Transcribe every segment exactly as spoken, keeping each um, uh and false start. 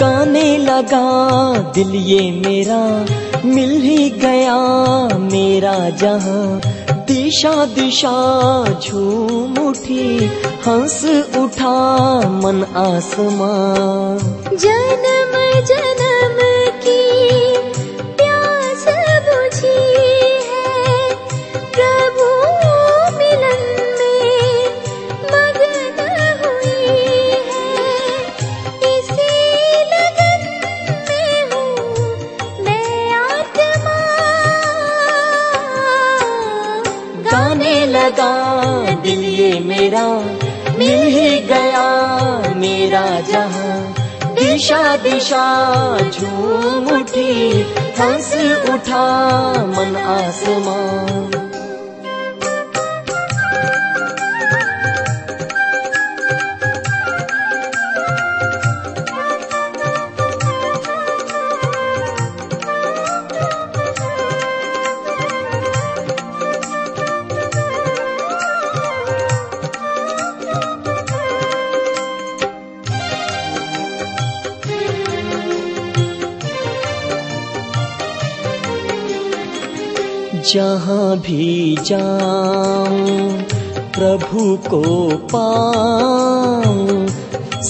गाने लगा दिल ये मेरा, मिल ही गया मेरा जहां। दिशा दिशा झूम उठी, हंस उठा मन आसमां। जन्म जन्म की प्यास बुझी है, प्रभु मिलन में मगन हुई है। इसी लगन में हूँ मैं आत्मा। गाने लगा दिल ये मेरा, मिल ही गया मेरा जहाँ। दिशा दिशा झूम उठी, हंस उठा मन आसमां। जहाँ भी जाऊं प्रभु को पाऊं,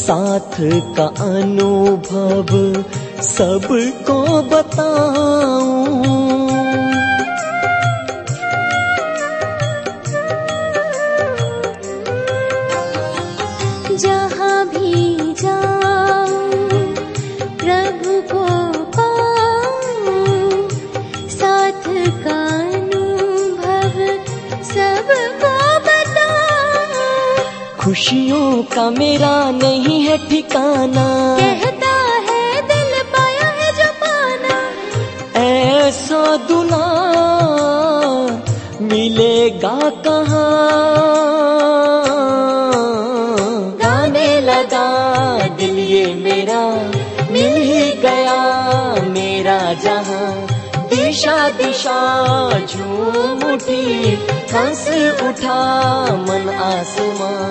साथ का अनुभव सबको बताऊं। जहाँ भी जाऊं प्रभु को पाऊं, साथ का सबको बता। खुशियों का मेरा नहीं है ठिकाना, कहता है दिल पाया है जो पाना। ऐसा दुलार मिलेगा कहाँ। गाने लगा दिल ये मेरा, मिल ही गया मेरा जहाँ। दिशा दिशा झूम उठी, हंस उठा मन आसमां।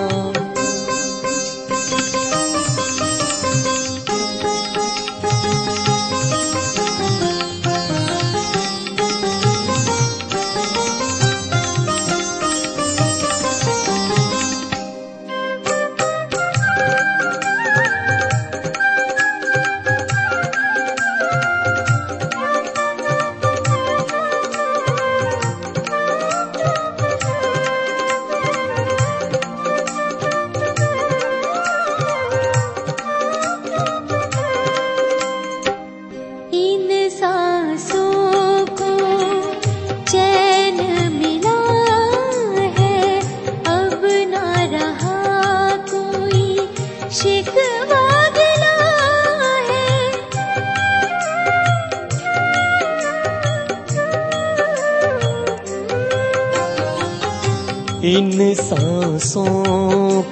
इन सांसों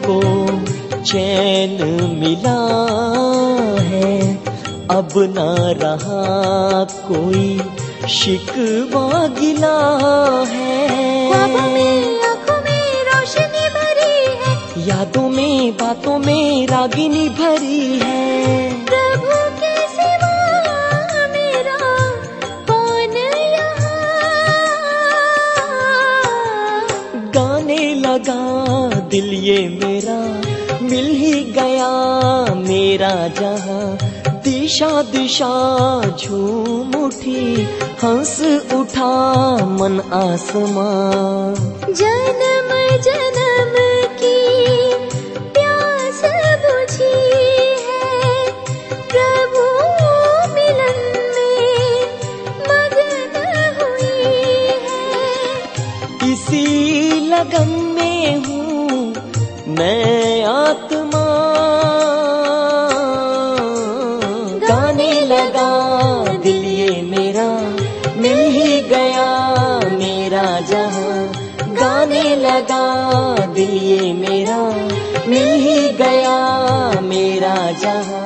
को चैन मिला है, अब ना रहा कोई शिकवा गिला है। ख्वाबों में आँखों में रोशनी भरी है, यादों में बातों में रागिनी भरी है। प्रभु के सिवा मेरा कौन यहाँ। लगा दिल ये मेरा, मिल ही गया मेरा जहाँ। दिशा दिशा झूम उठी, हंस उठा मन आसमां। जन्म जन्म की प्यास बुझी है, प्रभु मिलन में मगन हुई है। इसी लगन में हूँ मैं आत्मा। गाने लगा दिल ये मेरा, मिल ही गया मेरा जहाँ। गाने लगा दिल ये मेरा, मिल ही गया मेरा जहाँ।